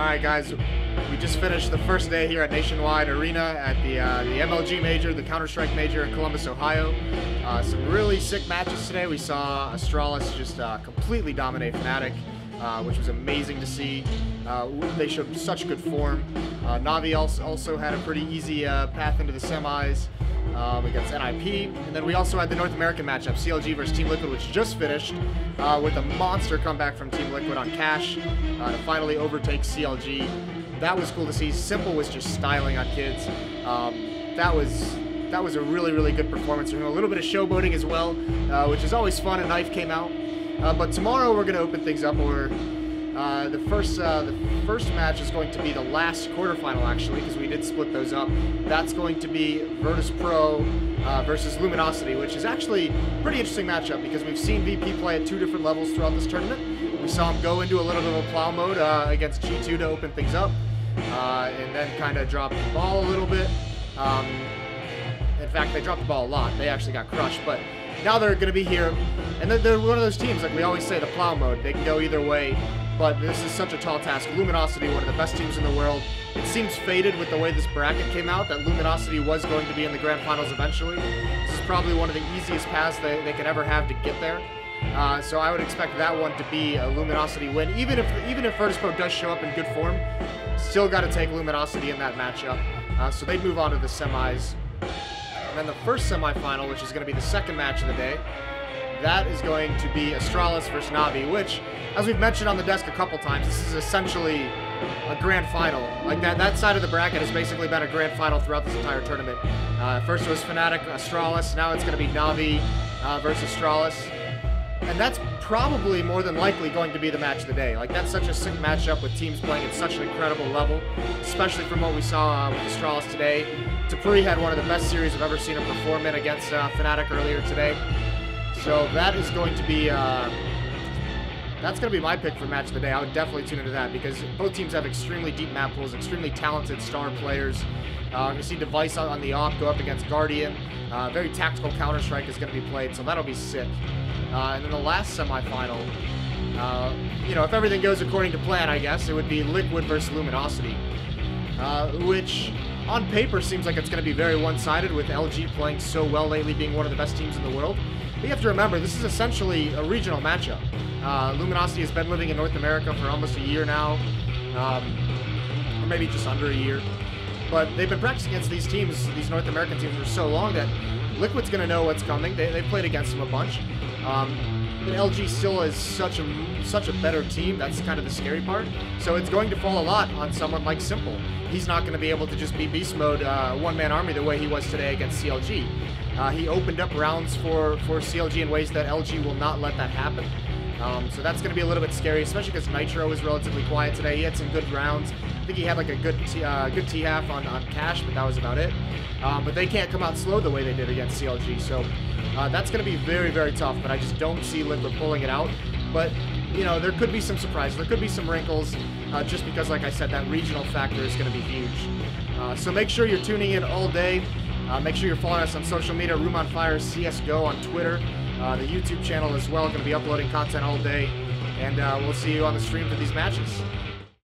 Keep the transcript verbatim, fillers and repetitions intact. Alright guys, we just finished the first day here at Nationwide Arena at the, uh, the M L G Major, the Counter-Strike Major in Columbus, Ohio. Uh, some really sick matches today. We saw Astralis just uh, completely dominate Fnatic, uh, which was amazing to see. Uh, they showed such good form. Uh, Na'Vi also had a pretty easy uh, path into the semis um, against N I P. And then we also had the North American matchup, C L G versus Team Liquid, which just finished uh, with a monster comeback from Team Liquid on Cash uh, to finally overtake C L G. That was cool to see. s one mple was just styling on kids. Um, that was that was a really, really good performance from him. A little bit of showboating as well, uh, which is always fun. A knife came out. Uh, but tomorrow we're going to open things up. Or Uh, the first uh, the first match is going to be the last quarterfinal, actually, because we did split those up. That's going to be Virtus Pro uh, versus Luminosity, which is actually a pretty interesting matchup because we've seen V P play at two different levels throughout this tournament. We saw him go into a little bit of a plow mode uh, against G two to open things up, uh, and then kind of drop the ball a little bit. Um, in fact, they dropped the ball a lot. They actually got crushed, but now they're going to be here, and they're, they're one of those teams, like we always say, the plow mode. They can go either way. But this is such a tall task. Luminosity, one of the best teams in the world. It seems fated with the way this bracket came out that Luminosity was going to be in the grand finals eventually. This is probably one of the easiest paths they, they could ever have to get there. Uh, so I would expect that one to be a Luminosity win. Even if even if Virtus Pro does show up in good form, still got to take Luminosity in that matchup. Uh, so they move on to the semis. And then the first semifinal, which is going to be the second match of the day, that is going to be Astralis versus Na'Vi, which, as we've mentioned on the desk a couple times, this is essentially a grand final. Like that, that side of the bracket has basically been a grand final throughout this entire tournament. Uh, first it was Fnatic, Astralis. Now it's going to be Na'Vi uh, versus Astralis, and that's probably more than likely going to be the match of the day. Like that's such a sick matchup with teams playing at such an incredible level, especially from what we saw uh, with Astralis today. Tapuri had one of the best series I've ever seen him perform in against uh, Fnatic earlier today. So that is going to be, uh, that's going to be my pick for match of the day. I would definitely tune into that because both teams have extremely deep map pools, extremely talented star players. Uh, you see Device on, on the op go up against Guardian. Uh, very tactical Counter-Strike is going to be played, so that'll be sick. Uh, and then the last semifinal, uh, you know, if everything goes according to plan, I guess, it would be Liquid versus Luminosity, uh, which on paper seems like it's going to be very one-sided with L G playing so well lately, being one of the best teams in the world. But you have to remember, this is essentially a regional matchup. Uh, Luminosity has been living in North America for almost a year now, um, or maybe just under a year. But they've been practicing against these teams, these North American teams, for so long that Liquid's going to know what's coming. They, they've played against them a bunch. Um, but L G still is such a such a better team. That's kind of the scary part. So it's going to fall a lot on someone like s one mple. He's not going to be able to just be beast mode, uh, one-man army the way he was today against C L G. Uh, he opened up rounds for, for C L G in ways that L G will not let that happen. Um, so that's going to be a little bit scary, especially because Nitro was relatively quiet today. He had some good rounds. I think he had like a good t, uh, good T half on, on Cash, but that was about it. Um, but they can't come out slow the way they did against C L G. So uh, that's going to be very, very tough, but I just don't see Liquid pulling it out. But, you know, there could be some surprises. There could be some wrinkles uh, just because, like I said, that regional factor is going to be huge. Uh, so make sure you're tuning in all day. Uh, make sure you're following us on social media, Room on Fire C S G O on Twitter. Uh, the YouTube channel as well. Going to be uploading content all day. And uh, we'll see you on the stream for these matches.